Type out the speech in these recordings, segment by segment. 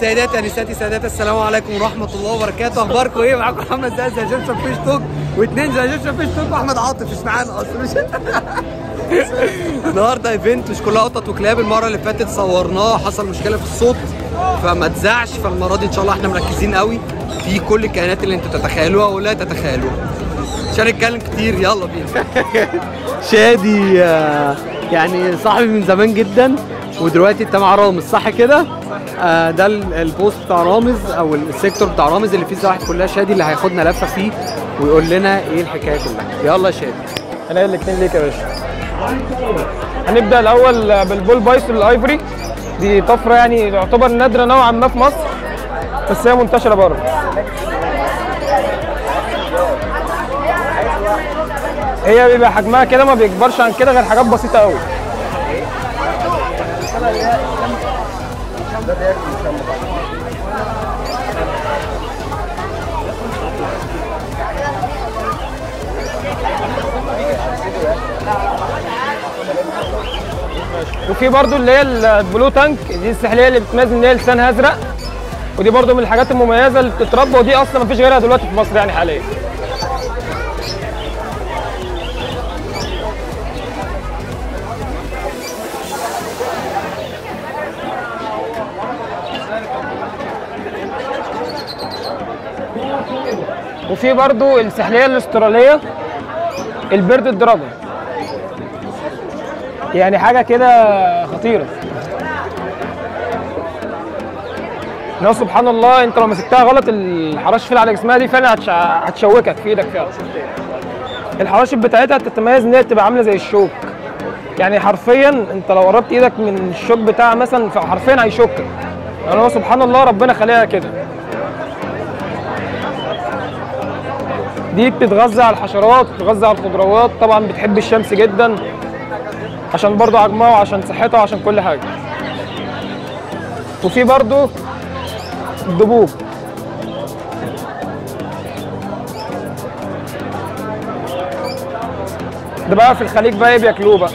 سيداتي انساتي ساداتي، السلام عليكم ورحمه الله وبركاته. اخباركم ايه؟ معاكم محمد زاهي زي جبشة فيش توك، واثنين زي جبشة فيش توك، واحمد عاطف مش معانا اصلا مش النهارده ايفنت مش كلها قطط وكلاب. المره اللي فاتت صورناه حصل مشكله في الصوت فما اتذاعش، فالمره دي ان شاء الله احنا مركزين قوي في كل الكائنات اللي انتوا تتخيلوها ولا تتخيلوها، مش هنتكلم كتير، يلا بينا. شادي يعني صاحبي من زمان جدا، ودلوقتي انت مع رامز صح كده؟ ده البوست بتاع رامز او السيكتور بتاع رامز اللي فيه زراعه كلها شادي، اللي هياخدنا لفه فيه ويقول لنا ايه الحكايه كلها. يلا يا شادي. هنلاقي الاثنين ليك يا باشا. هنبدا الاول بالبول بايس بالايفوري، دي طفره يعني تعتبر نادره نوعا ما في مصر، بس هي منتشره بره. هي بيبقى حجمها كده ما بيكبرش عن كده غير حاجات بسيطه قوي. وفي برضو اللي هي البلو تانك، دي السحليه اللي بتميز ان هي لسانها ازرق، ودي برضو من الحاجات المميزه اللي بتتربى، ودي اصلا مفيش غيرها دلوقتي في مصر يعني حاليا. وفي برضو السحليه الاستراليه البرد الدراجون، يعني حاجه كده خطيره، لو سبحان الله انت لو مسكتها غلط الحراشف اللي على جسمها دي فعلا هتشوكك في ايدك فعلا. الحراشف بتاعتها بتتميز ان هي بتبقى عامله زي الشوك، يعني حرفيا انت لو قربت ايدك من الشوك بتاعها مثلا فحرفيا هيشوكك، يعني هو سبحان الله ربنا خلقها كده. دي بتتغذى على الحشرات، بتتغذى على الخضروات، طبعا بتحب الشمس جدا عشان برضو حجمها وعشان صحتها وعشان كل حاجه. وفي برضو الدبوب، ده بقى في الخليج بقى بياكلوه بقى.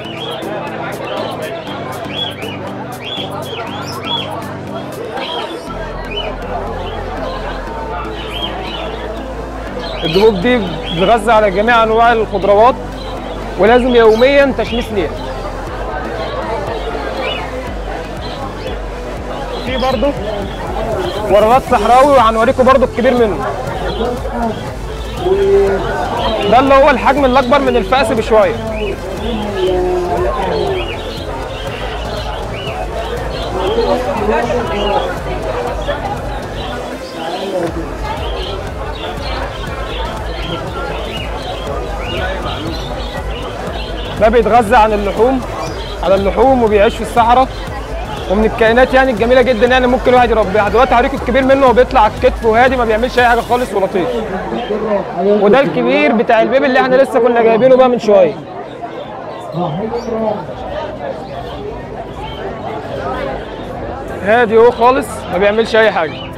الدبوب دي بتتغذى على جميع انواع الخضروات ولازم يوميا تشميس ليها. في برضو ورغات صحراوي، وهنوريكم برضو الكبير منه، ده اللي هو الحجم الاكبر من الفأس بشويه. ده بيتغذى عن اللحوم، على اللحوم، وبيعيش في الصحراء، ومن الكائنات يعني الجميله جدا، يعني ممكن واحد يربيها. دلوقتي هوريكم الكبير منه، هو بيطلع على الكتف وهادي ما بيعملش اي حاجه خالص ولطيف. وده الكبير بتاع البيبي اللي احنا لسه كنا جايبينه بقى من شويه. هادي هو خالص ما بيعملش اي حاجه.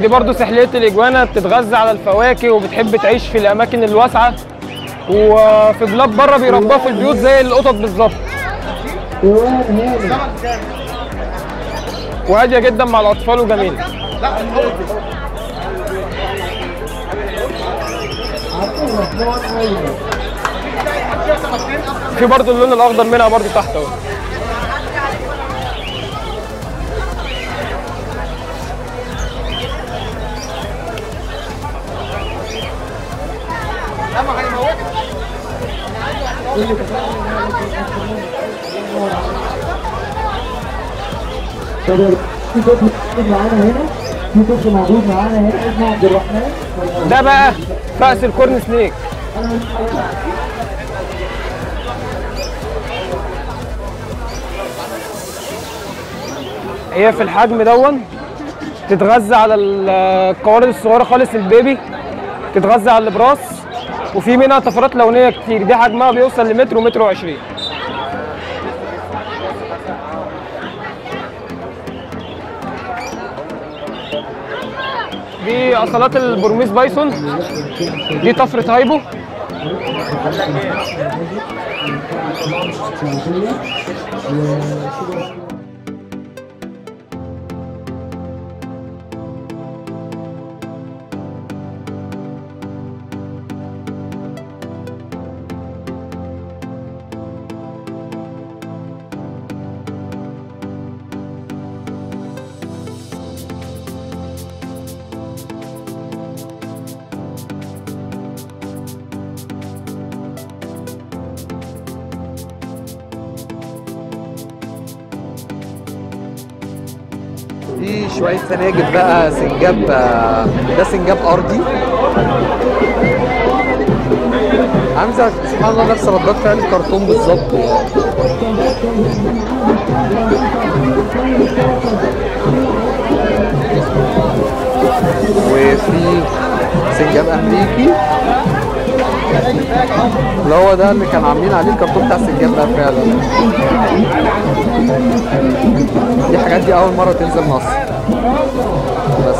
دي برضو سحلية الإجوانة، بتتغذى على الفواكه وبتحب تعيش في الأماكن الواسعة، وفي بلاد بره بيربوها في البيوت زي القطط بالظبط. وهادية جدا مع الأطفال وجميلة. في برضو اللون الأخضر منها برضو تحت اهو. ده بقى فأس الكورن سنيك. هي في الحجم دون، تتغذى على القوارض الصغيره خالص البيبي، تتغذى على البراس، وفي منها طفرات لونيه كتير. دي حجمها بيوصل لمتر ومتر وعشرين. دي اصلات البرميس بايسون، دي طفره هايبو. دي شوية سناجب بقى، سنجاب. ده سنجاب أرضي عامزة سبحان الله نفس ردات فعل الكرتون بالظبط. وفي سنجاب أمريكي اللي هو ده اللي كان عاملين عليه الكرتون بتاع السنجاب ده فعلا. دي حاجات دي أول مرة تنزل مصر بس.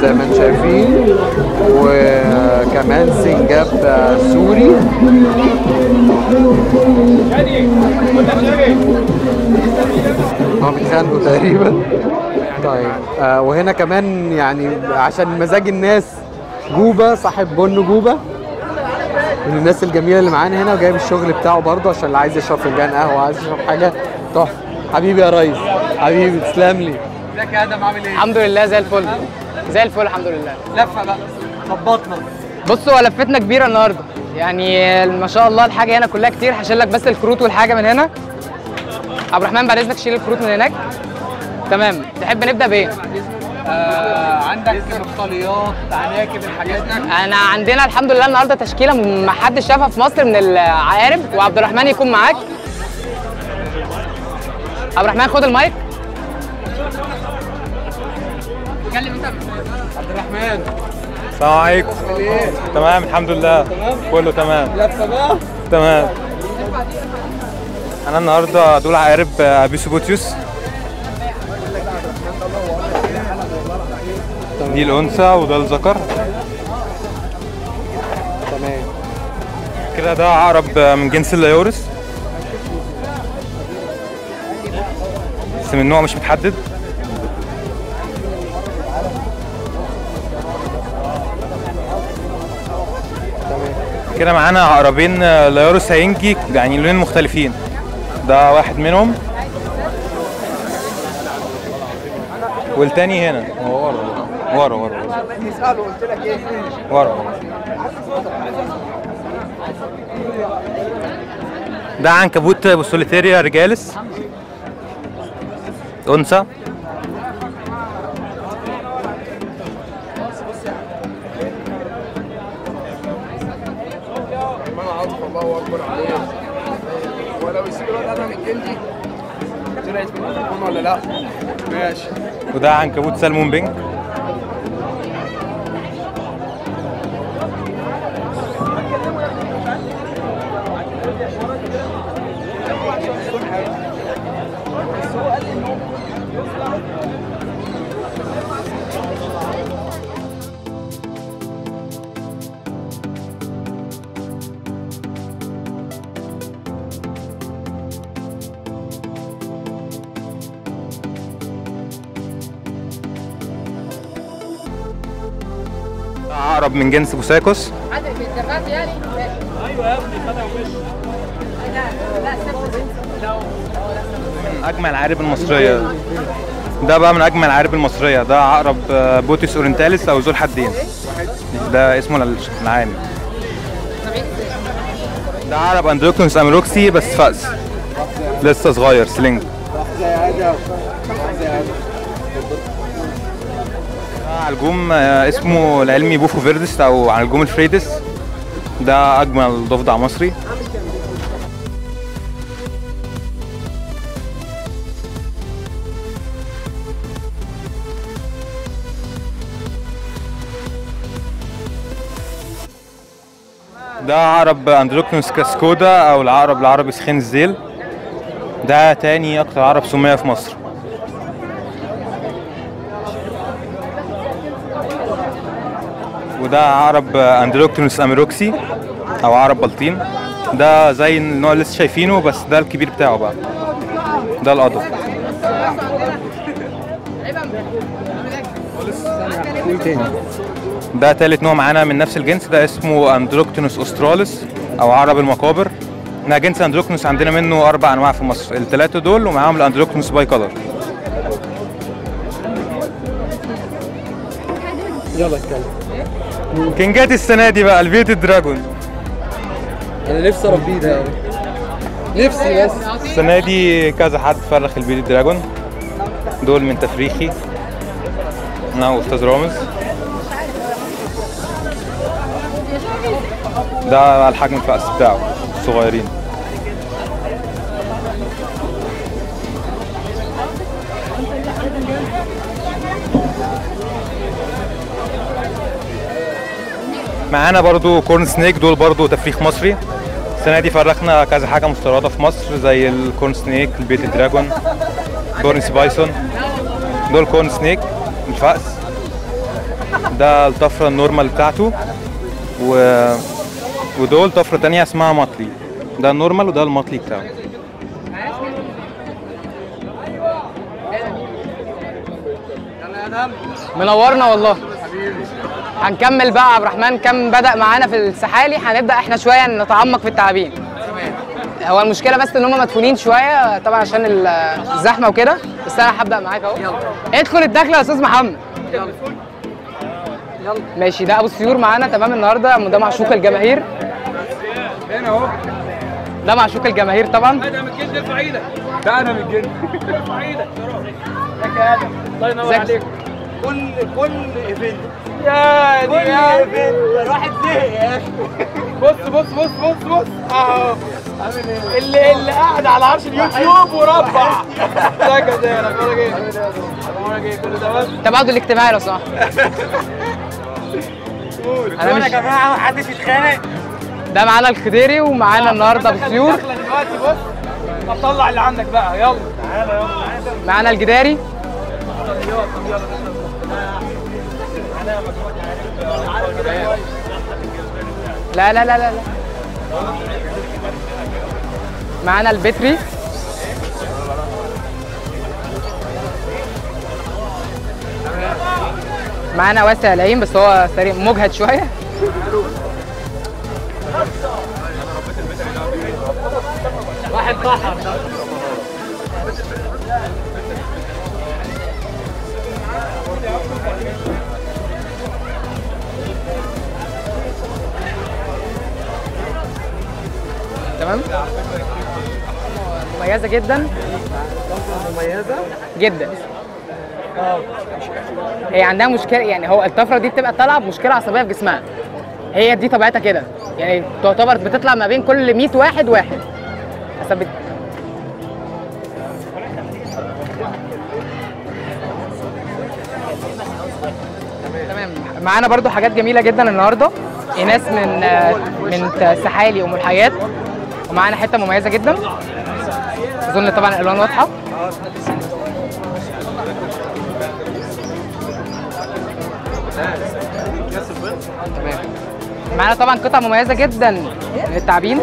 زي ما انتم شايفين، وكمان سنجاب سوري. هو بيتخانقوا تقريبا. طيب وهنا كمان يعني عشان مزاج الناس جوبا صاحب بن جوبا من الناس الجميله اللي معانا هنا، وجايب الشغل بتاعه برضه عشان اللي عايز يشرب فنجان قهوه، عايز يشرب حاجه تحفه. حبيبي يا ريس، حبيبي تسلم لي. ازيك يا ادم، عامل ايه؟ الحمد لله زي الفل. زي الفل الحمد لله. لفه بقى خبطنا. بصوا لفتنا كبيره النهارده، يعني ما شاء الله الحاجه هنا كلها كتير. هشيل لك بس الكروت والحاجه من هنا. عبد الرحمن بعد اذنك شيل الكروت من هناك. تمام، تحب نبدا بايه؟ عندك بطليات، عناكب، الحاجات دي؟ انا عندنا الحمد لله النهارده تشكيله ما حدش شافها في مصر من العقارب، وعبد الرحمن يكون معاك. عبد الرحمن خد المايك. اتكلم انت عبد الرحمن. السلام عليكم. تمام الحمد لله. تمام كله تمام. لفه بقى؟ تمام. انا النهارده دول عقارب ابيسوبوتيوس. دي الانثى وده الذكر. تمام كده. ده عقرب من جنس اللايورس بس من نوع مش متحدد. كده معانا عقربين لايورس هينجي، يعني لونين مختلفين. ده واحد منهم والتاني هنا هو ورا. يسألوا قلت لك ايه؟ ورا. ده عنكبوت بوسوليتيريا رجالس انثى. وده عنكبوت سلمون بينج. عقرب من جنس بوساكوس. عدد بالدراجة يعني. ايوه يا ابني خدها ومشي. لا اجمل العقارب المصريه. ده بقى من اجمل العقارب المصريه، ده عقرب بوتيس اورينتاليس او ذو الحدين. ده اسمه العام. ده عقرب أندروكتونوس أموركسي بس فأس، لسه صغير سلينج. ده علجوم اسمه العلمي بوفو فيردس او علجوم الفريدس، ده اجمل ضفدع مصري. ده عقرب أندروكتونوس كاسكودا او العقرب العربي سخين الذيل، ده تاني اكتر عقرب سمية في مصر. وده عقرب أندروكتونوس أموركسي او عقرب بلطيم، ده زي النوع اللي لسه شايفينه بس ده الكبير بتاعه بقى، ده القطط. ده تالت نوع معانا من نفس الجنس، ده اسمه أندروكتونوس استرالس او عقرب المقابر. ده جنس أندروكتونوس عندنا منه 4 انواع في مصر، الثلاثه دول ومعاهم الأندروكتونوس باي كولر. يلا اتكلم. كينجات السنه دي بقى البيت الدراجون، انا نفسي اربيه ده، نفسي بس السنه دي كذا حد فرخ البيت الدراجون، دول من تفريخي انا واستاذ رامز. ده الحجم الفأس بتاعه صغيرين. معانا برضو كورن سنيك، دول برضو تفريخ مصري، السنة دي فرخنا كذا حاجة مستوردة في مصر زي الكورن سنيك، البيت الدراجون، بورنس بايسون. دول كورن سنيك الفأس، ده الطفرة النورمال بتاعته، ودول طفرة تانية اسمها مطلي، ده النورمال وده المطلي بتاعه. منورنا والله. هنكمل بقى عبد الرحمن، كم بدأ معانا في السحالي هنبدأ احنا شوية نتعمق في التعابين. هو المشكلة بس ان هم مدفونين شوية طبعا عشان الزحمة وكده، بس انا هبدأ معاك اهو. ادخل الدخلة يا استاذ محمد. ماشي، ده ابو السيور معانا تمام النهارده، ده معشوق الجماهير هنا اهو، ده معشوق الجماهير طبعا. ده من الجلد، ارفع ايدك، ده انا من الجلد، ارفع ايدك يا ادم. الله ينور عليك. كل ايفنت يا دي يا ايفنت راح اتزهق يا اخي. بص بص بص بص بص اهو، اللي قاعد على عرش اليوتيوب وربع سكت يا رب. وراك ايه؟ وراك ايه كل ده بس؟ تباعد الاجتماعي لو سمحت. انا يا جماعه محدش يتخانق. ده معانا الخضيري ومعانا النهارده ابو السيور. داخله دلوقتي بص، هتطلع اللي عندك بقى، يلا تعالى يلا. معانا الجداري. لا لا لا لا، معانا البتري. معانا واسع العين بس هو سريع مجهد شويه. واحد بحر. تمام، مميزه جدا مميزه جدا. هي عندها مشكله يعني، هو الطفره دي بتبقى طالعه بمشكله عصبيه في جسمها، هي دي طبيعتها كده يعني، تعتبر بتطلع ما بين كل 100 واحد حسب. تمام، معانا برضو حاجات جميله جدا النهارده، ناس من سحالي وملحيات، ومعانا حته مميزه جدا اظن طبعا الالوان واضحه. معانا طبعا قطع مميزه جدا من التعابين،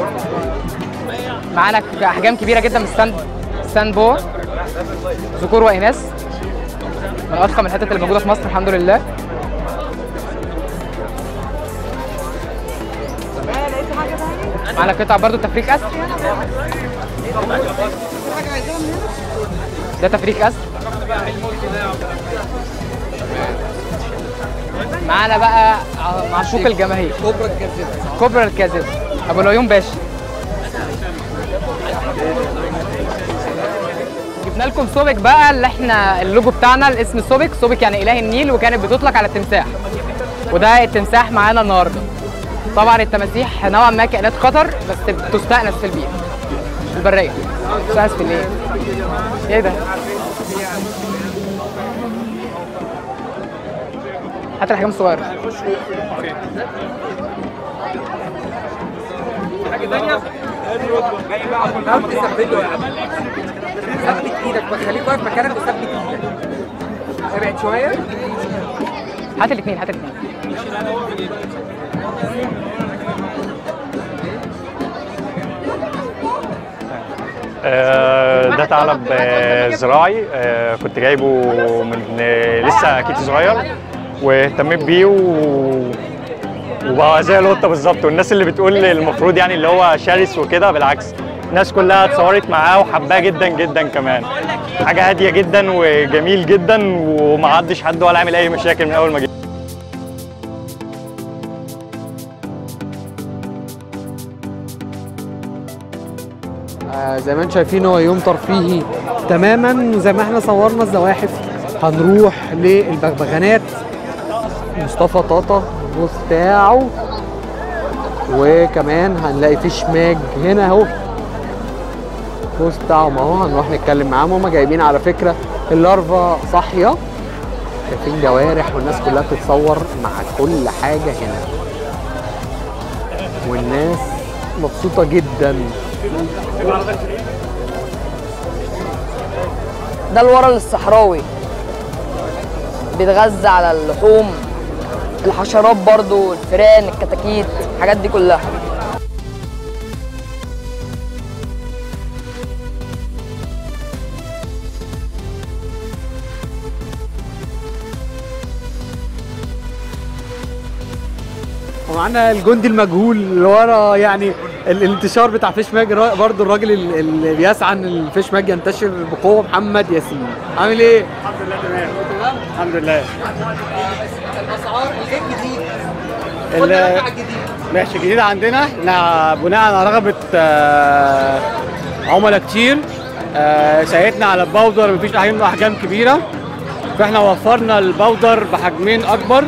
معانا احجام كبيره جدا من الساند بوا، ذكور واناث، من اضخم الحتت اللي موجوده في مصر الحمد لله. معانا قطع برضو تفريك اسر. ده تفريك اسر. معانا بقى معشوق الجماهير كوبرا الكاذبة. كوبرا الكاذبة ابو العيون باشا. جبنا لكم سوبك بقى اللي احنا اللوجو بتاعنا الاسم سوبك، سوبك يعني اله النيل، وكانت بتطلق على التمساح، وده التمساح معانا النهارده. طبعا التماسيح نوعا ما كائنات خطر بس بتستأنس في البيئة البرية. بتستأنس في الايه؟ ايه ده؟ هات الحجم الصغير. حاجة تانية جاي بقى عشان تثبته يا عم. ثبت ايدك وخليك واقف مكانك وثبت ايدك. ابعد شوية. هات الاثنين هات الاثنين. ده ثعلب زراعي، كنت جايبه من لسه كيتي صغير واهتميت بيه وبقى زي القطه بالظبط. والناس اللي بتقول المفروض يعني اللي هو شرس وكده، بالعكس الناس كلها اتصورت معاه وحباه جدا جدا كمان. حاجه هاديه جدا وجميل جدا وما عدش حد ولا عامل اي مشاكل من اول ما جه. زي ما انتم شايفين هو يوم ترفيهي تماما، وزي ما احنا صورنا الزواحف هنروح للبغبغانات. مصطفى طاطا بتاعه، وكمان هنلاقي في شماج هنا اهو بوست بتاعهم اهو، هنروح نتكلم معاهم. هما جايبين على فكره اللارفا صاحيه، شايفين جوارح والناس كلها بتتصور مع كل حاجه هنا، والناس مبسوطه جدا. ده الورل الصحراوي بيتغذى على اللحوم، الحشرات برضو، الفئران، الكتاكيت، الحاجات دي كلها. ومعانا الجندي المجهول اللي ورا، يعني الانتشار بتاع فيش ماج برضو، الراجل اللي بيسعى ان الفيش ماج ينتشر بقوه، محمد ياسين. عامل ايه؟ الحمد لله تمام. تمام؟ الحمد لله. الاسعار ايه الجديد؟ الرقعه الجديده ماشي. الجديد عندنا احنا بناء على رغبه عملاء كتير ساعدنا على الباودر، مفيش احجام كبيره، فاحنا وفرنا الباودر بحجمين اكبر،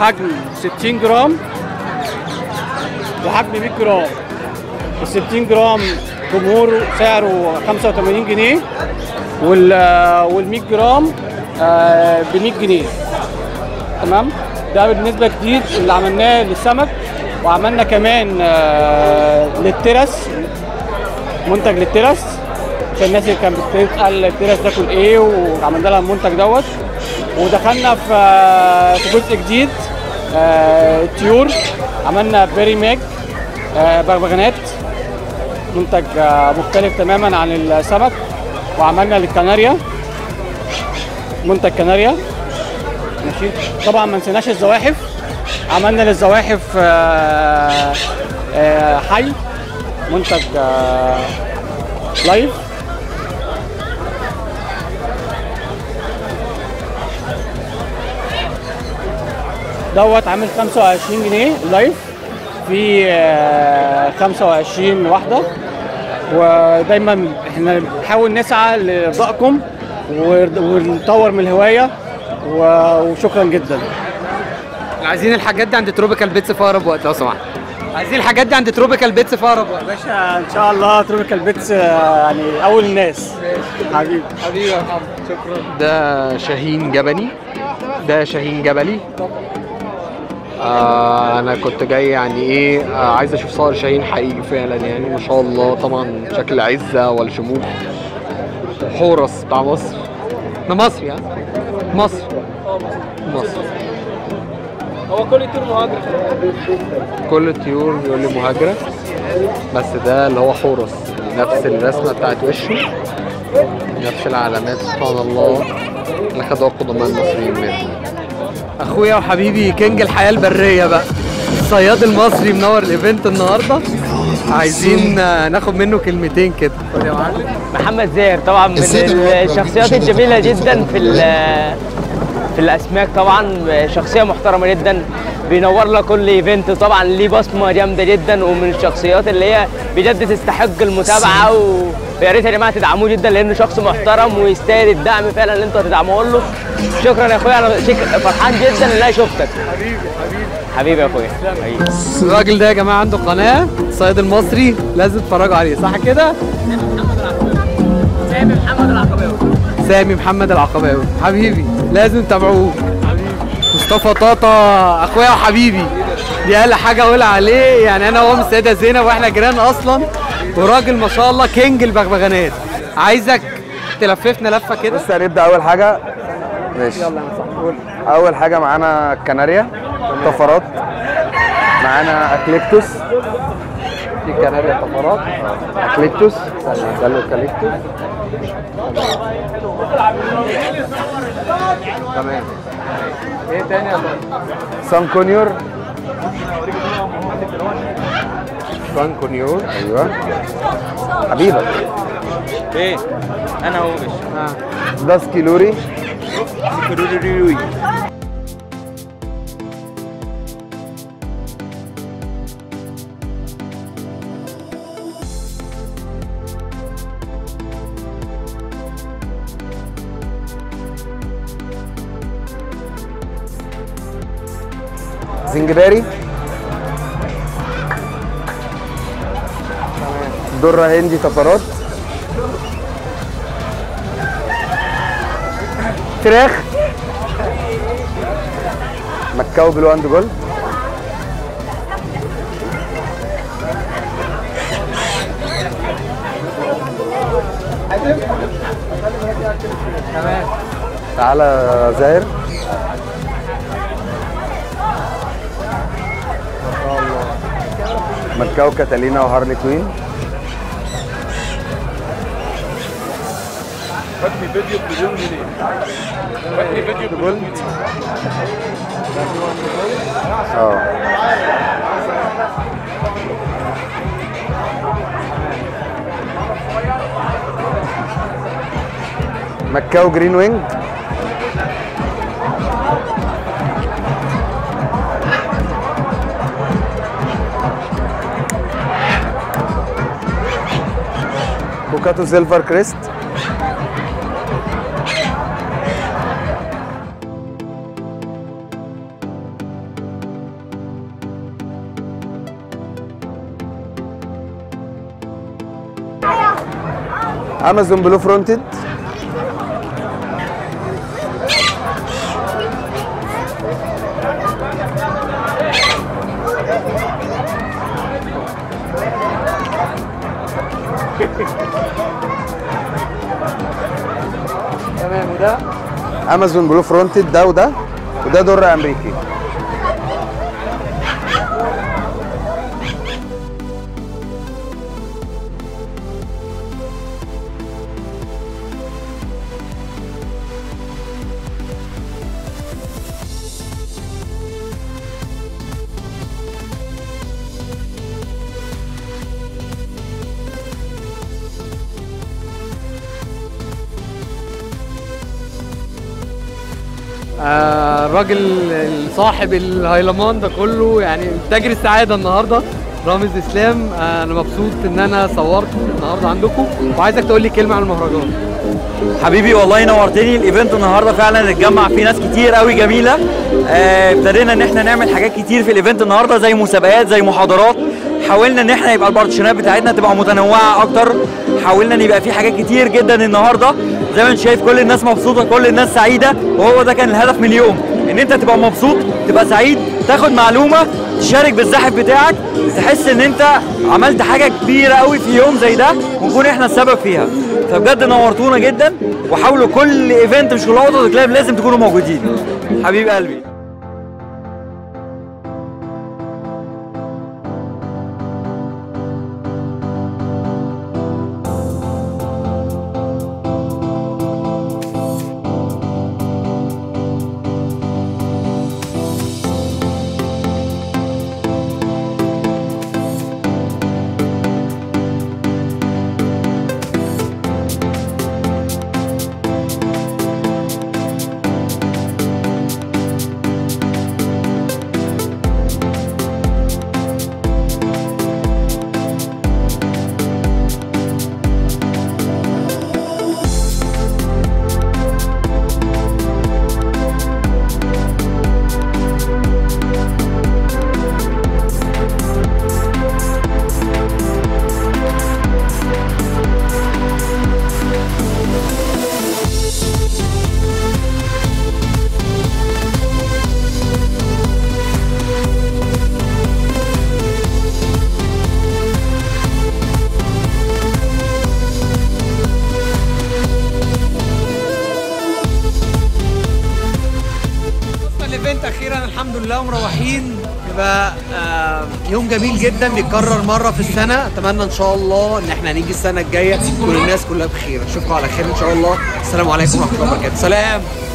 حجم 60 جرام وحجم 100 جرام. ال 60 جرام جمهوره سعره 85 جنيه وال 100 جرام ب 100 جنيه. تمام؟ ده بالنسبه جديد اللي عملناه للسمك، وعملنا كمان للترس، منتج للترس عشان الناس اللي كانت بتسال الترس تاكل ايه، وعملنا لها المنتج دوت. ودخلنا في جزء جديد طيور، عملنا بيري ماج بغبغانات، منتج مختلف تماما عن السمك. وعملنا للكناريا منتج كناريا ماشي. طبعا ما نسيناش الزواحف، عملنا للزواحف حي، منتج لايف. دوت عامل 25 جنيه لايف في 25 واحده. ودايما احنا بنحاول نسعى لارضائكم ونطور من الهوايه، وشكرا جدا. عايزين الحاجات دي عند تروبيكال بيتس في اقرب وقت لو سمحت. عايزين الحاجات دي عند تروبيكال بيتس في اقرب وقت يا باشا. ان شاء الله تروبيكال بيتس يعني اول الناس. حبيبي حبيبي يا محمد، شكرا. ده شاهين جبلي، ده شاهين جبلي. انا كنت جاي يعني ايه، عايز اشوف صقر شاهين حقيقي فعلا، يعني ما شاء الله طبعا شكل عزه والشموخ، حورس بتاع مصر. انا مصري، ها مصر مصر. هو كل الطيور مهاجره، كل الطيور بيقول لي مهاجره، بس ده اللي هو حورس، نفس الرسمه بتاعت وشه، نفس العلامات. سبحان الله اللي خدوها القدماء المصريين منه. اخويا وحبيبي كينج الحياه البريه بقى. الصياد المصري منور الايفنت النهارده، عايزين ناخد منه كلمتين كده. خد يا معلم. محمد زاهي طبعا من الشخصيات الجميله جدا في الاسماك، طبعا شخصيه محترمه جدا، بينور لك كل ايفنت، طبعا ليه بصمه جامده جدا، ومن الشخصيات اللي هي بجد تستحق المتابعه، ويا ريت يا جماعه تدعموه جدا لانه شخص محترم ويستاهل الدعم فعلا اللي انتوا هتدعموه له. شكرا يا اخويا، انا فرحان جدا ان انا شفتك. حبيبي حبيبي حبيبي يا اخويا. الراجل ده يا جماعه عنده قناه الصياد المصري، لازم تتفرجوا عليه، صح كده؟ سامي محمد العقباوي حبيبي، لازم تتابعوه. مصطفى طاطا اخويا وحبيبي، دي اقل حاجه اقول عليه، يعني انا وهو من السيده زينب واحنا جيران اصلا، وراجل ما شاء الله كينج البغبغانات. عايزك تلففنا لفه كده. بص هنبدا اول حاجه، ماشي؟ يلا يا صاحبي. اول حاجه معانا الكناريا، طفرات، معانا اكليكتوس، في كناريا طفرات، اكليكتوس، ده الاكليكتوس تمام. ايه تاني يا صاحبي؟ سان كونيور ايوه حبيبك. ايه انا هو مش داسكي لوري. الجداري، درة هندي، طفرات، فراخ، مكاو بلو اند جولد، تمام. تعالى زاهر، مكاو كاتالينا وهارلي كوين. فاتني فيديو بمليون جنيه. مكاو جرين وينج. كاتو سيلفر كريست. امازون بلو فرونتد. تمام. وده امازون بلو فرونتد، ده وده در امريكي. الراجل صاحب الهيلمان ده كله، يعني تاجر السعاده النهارده رامز اسلام، انا مبسوط ان انا صورته النهارده عندكم، وعايزك تقول لي كلمه عن المهرجان. حبيبي والله نورتني، الايفنت النهارده فعلا اتجمع فيه ناس كتير قوي جميله، ابتدينا ان احنا نعمل حاجات كتير في الايفنت النهارده، زي مسابقات، زي محاضرات، حاولنا ان احنا يبقى البارتشنات بتاعتنا تبقى متنوعه اكتر، حاولنا ان يبقى في حاجات كتير جدا النهارده، زي ما انت شايف كل الناس مبسوطه، كل الناس سعيده، وهو ده كان الهدف من اليوم، ان انت تبقى مبسوط، تبقى سعيد، تاخد معلومه، تشارك بالزاحف بتاعك، تحس ان انت عملت حاجه كبيره قوي في يوم زي ده ونكون احنا السبب فيها. فبجد نورتونا جدا، وحاولوا كل ايفنت مش كلها قطط وكلاب لازم تكونوا موجودين. حبيب قلبي. كلها مروحين. يبقى يوم جميل جدا بيتكرر مره في السنه. اتمنى ان شاء الله ان احنا هنيجي السنه الجايه والناس كلها بخير. اشوفكم على خير ان شاء الله. السلام عليكم ورحمه الله وبركاته. سلام.